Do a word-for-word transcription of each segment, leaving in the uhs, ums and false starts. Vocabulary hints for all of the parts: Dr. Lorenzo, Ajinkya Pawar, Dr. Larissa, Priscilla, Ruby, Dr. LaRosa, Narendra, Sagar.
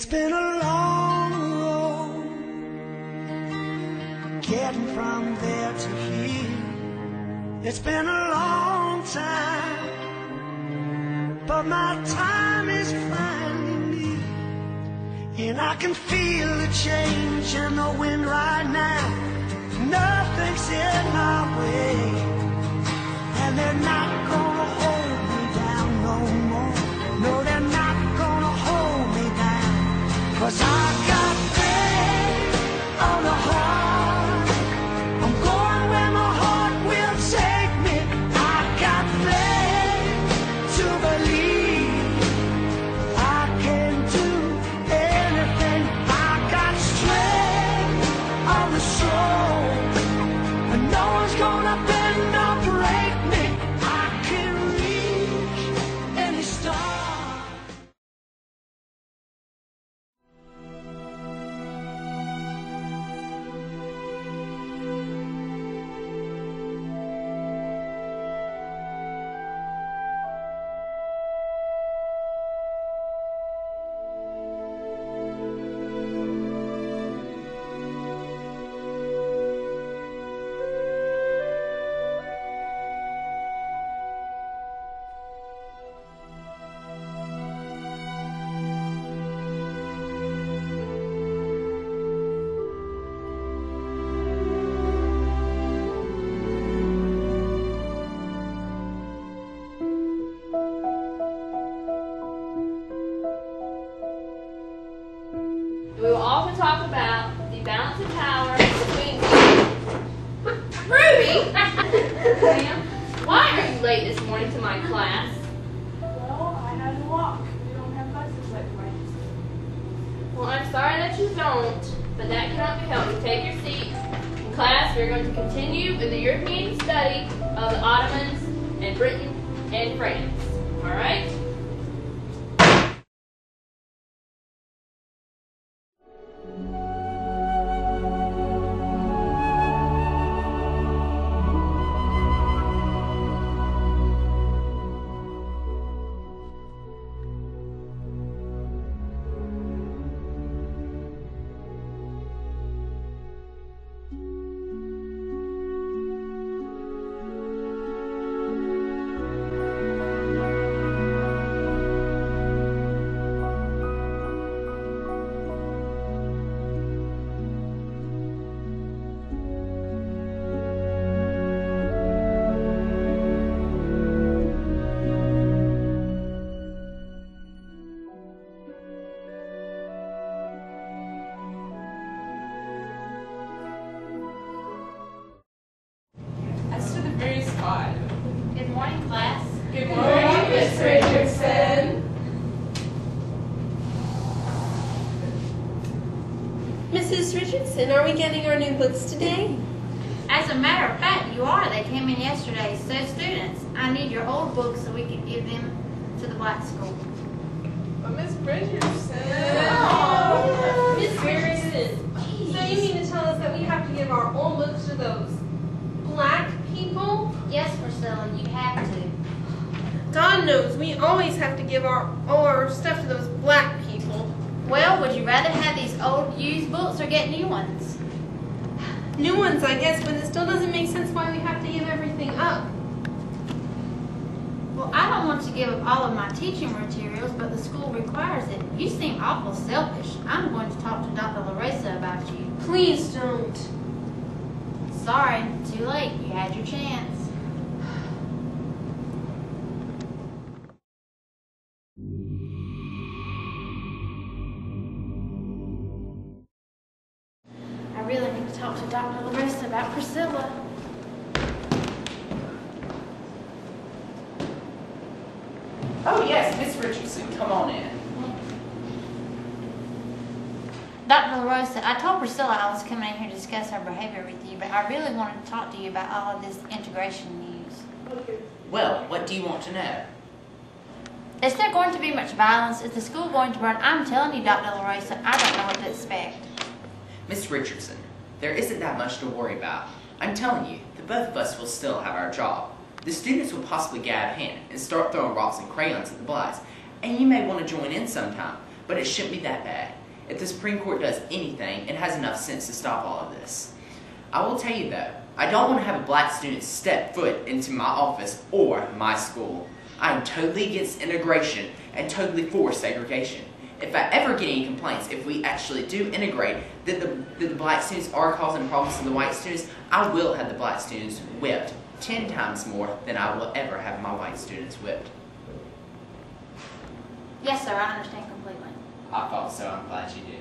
It's been a long road getting from there to here. It's been a long time, but my time is finding me. And I can feel the change in the wind right now. Nothing's in my way, and they're not gonna hold me down no more. No, they're not gonna hold me down, 'cause I got faith on the heart. I'm going where my heart will take me. I got faith to believe I can do anything. I got strength on the soul, and no one's gonna bend or break me. I can reach any star. Talk about the balance of power between me. Ruby! Ma'am, why are you late this morning to my class? Well, I had to walk. We don't have buses like mine. Well, I'm sorry that you don't, but that cannot be helped. Take your seats. In class, we're going to continue with the European study of the Ottomans and Britain and France. All right? Good morning, class. Good morning, Miss Richardson. Missus Richardson, are we getting our new books today? As a matter of fact, you are. They came in yesterday. So, students, I need your old books so we can give them to the black school. But Miss Richardson. Oh, Miss Richardson. Jeez. So you mean to tell us that we have to give our old books to those black people? Yes, Priscilla, you have to. God knows we always have to give our all our stuff to those black people. Well, would you rather have these old used books or get new ones? New ones, I guess, but it still doesn't make sense why we have to give everything up. Well, I don't want to give up all of my teaching materials, but the school requires it. You seem awful selfish. I'm going to talk to Doctor Larissa about you. Please don't. Sorry, too late. You had your chance. I really need to talk to Doctor Larissa about Priscilla. Oh yes, Miss Richardson, come on in. Doctor LaRosa, I told Priscilla I was coming in here to discuss her behavior with you, but I really wanted to talk to you about all of this integration news. Okay. Well, what do you want to know? Is there going to be much violence? Is the school going to burn? I'm telling you, Doctor LaRosa, I don't know what to expect. Miss Richardson, there isn't that much to worry about. I'm telling you, the both of us will still have our job. The students will possibly grab hand and start throwing rocks and crayons at the blacks, and you may want to join in sometime. but it shouldn't be that bad. If the Supreme Court does anything, it has enough sense to stop all of this. I will tell you though, I don't want to have a black student step foot into my office or my school. I am totally against integration and totally for segregation. If I ever get any complaints, if we actually do integrate, that the, that the black students are causing problems to the white students, I will have the black students whipped ten times more than I will ever have my white students whipped. Yes, sir, I understand completely. I thought so. I'm glad you did.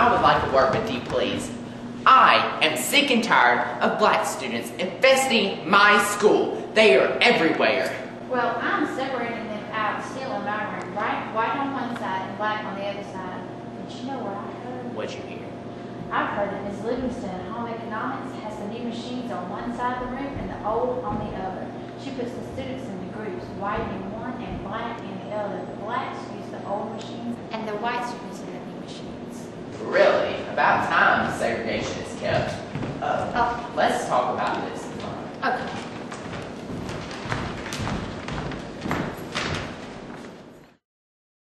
I would like a word with you, please. I am sick and tired of black students infesting my school. They are everywhere. Well, I'm separating them out still in my room, right? White on one side and black on the other side. But you know what I heard? What'd you hear? I've heard that Miz Livingston, Home Economics, has the new machines on one side of the room and the old on the other. She puts the students into groups, white in one and black in the other. The blacks use the old machines and the whites use the new machines. Really, about time segregation is kept. Uh, oh. Let's talk about this tomorrow. Okay.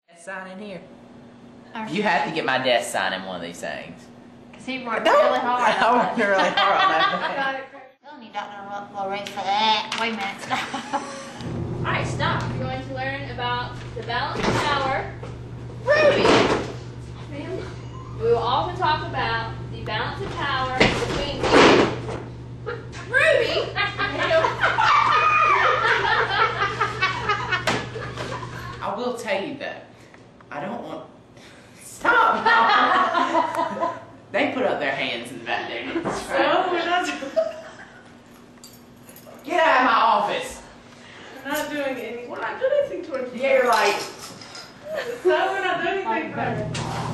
Desk sign in here. Right. You have to get my desk sign in one of these things. Because he worked no. really hard. I worked really hard on that. I'm telling you, Doctor Lorenzo, that. Wait a minute, stop. All right, stop. We're going to learn about the balance of power. Ruby! We will often talk about the balance of power between Ruby and I will tell you that I don't want. Stop! They put up their hands in the back there. So we're not doing. Get out of my office. We're not doing anything. We're not doing anything towards you. Yeah, you're like. So we're not doing anything.